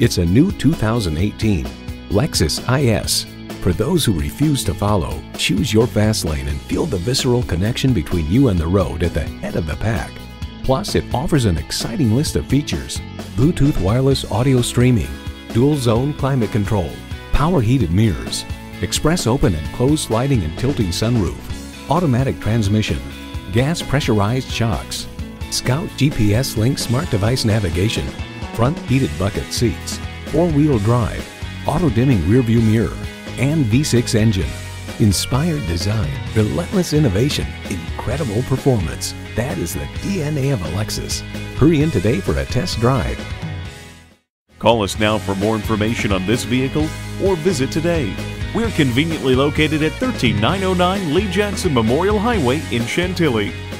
It's a new 2018 Lexus IS. For those who refuse to follow, choose your fast lane and feel the visceral connection between you and the road at the head of the pack. Plus, it offers an exciting list of features: Bluetooth wireless audio streaming, dual zone climate control, power heated mirrors, express open and closed sliding and tilting sunroof, automatic transmission, gas pressurized shocks, Scout GPS Link smart device navigation, front heated bucket seats, four-wheel drive, auto-dimming rearview mirror, and V6 engine. Inspired design, relentless innovation, incredible performance. That is the DNA of a Lexus. Hurry in today for a test drive. Call us now for more information on this vehicle or visit today. We're conveniently located at 13909 Lee Jackson Memorial Highway in Chantilly.